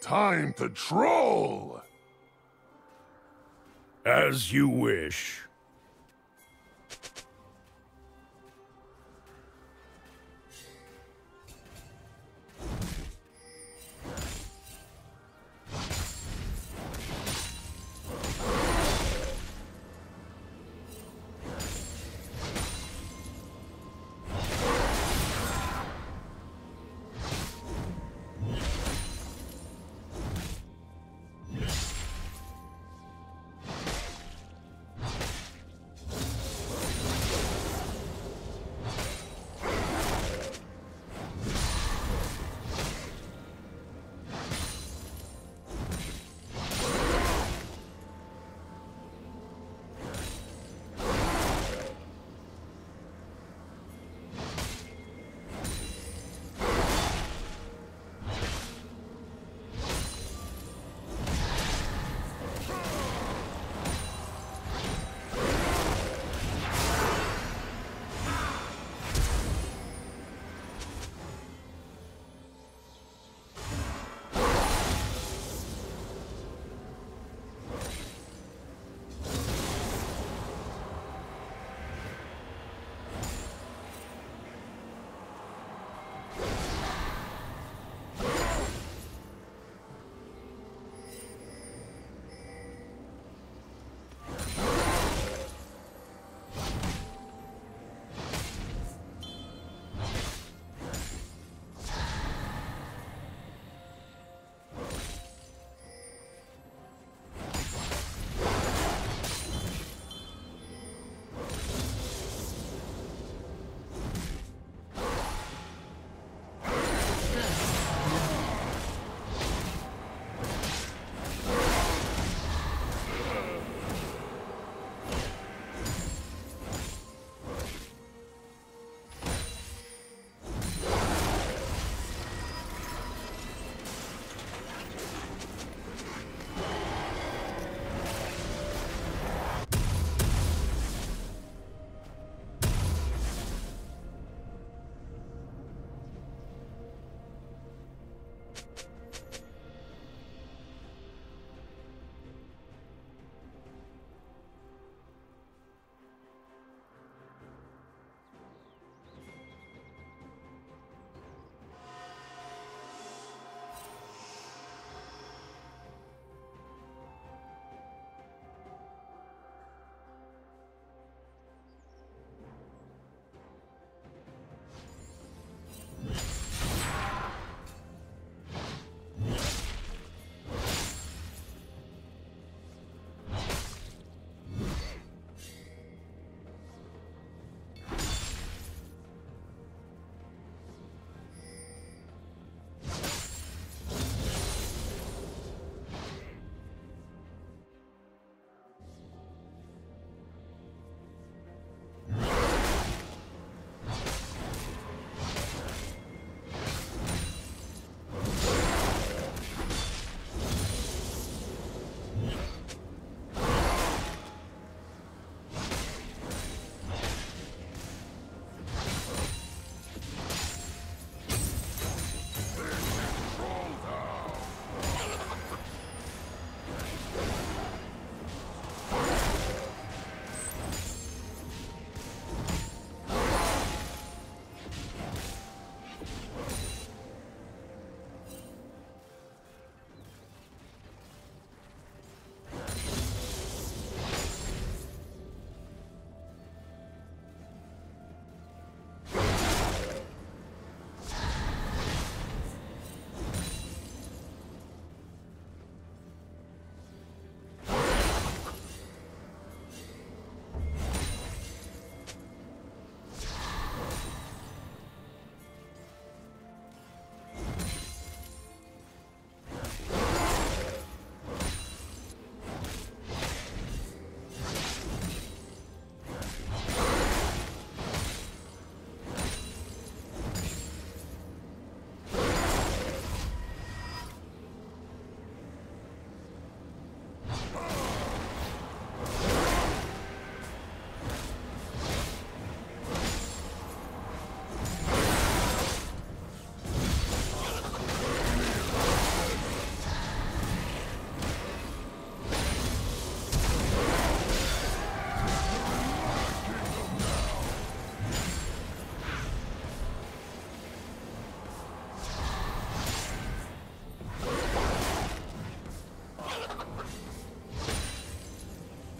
Time to troll! As you wish.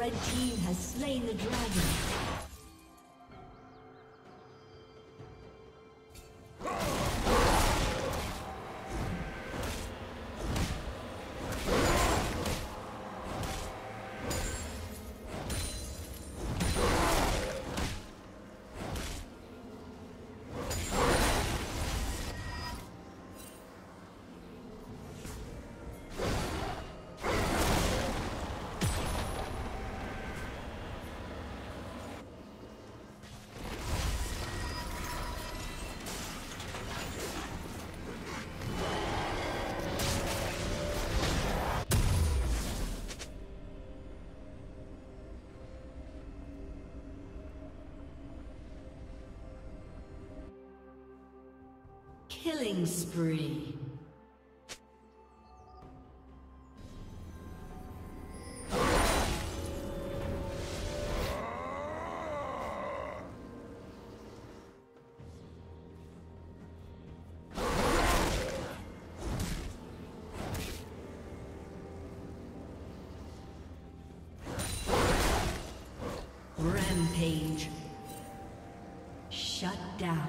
Red team has slain the dragon. Killing spree. Rampage. Shut down.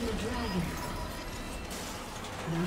the dragon. Blue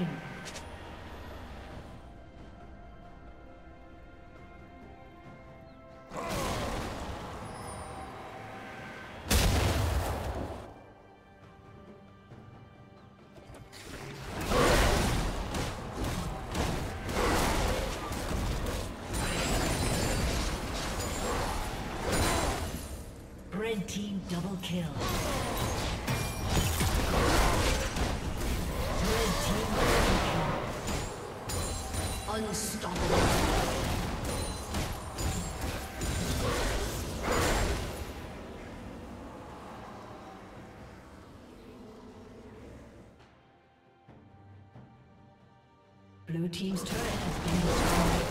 him. Red team double kill. Red team double kill. Unstoppable. Blue team's turret has been destroyed.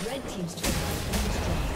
Red team's turret has been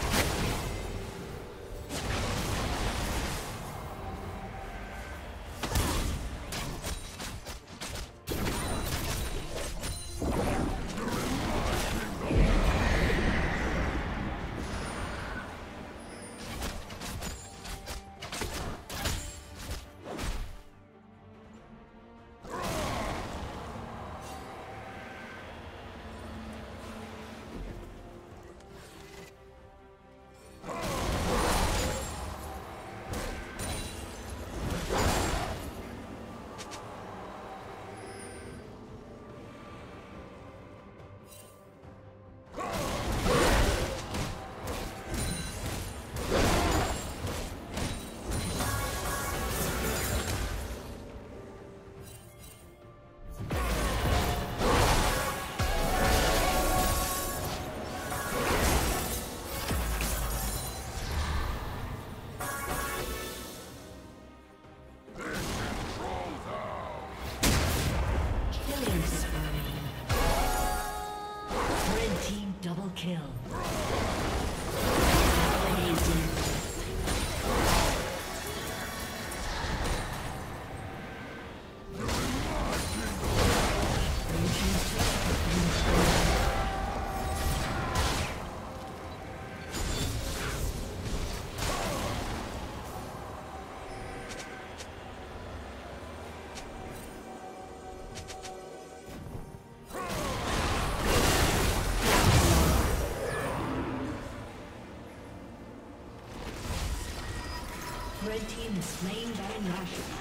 Red team is slain Baron Nashor.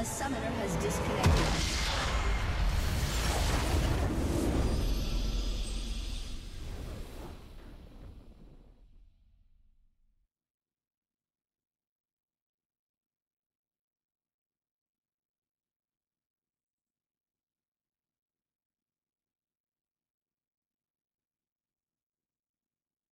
A summoner has disconnected.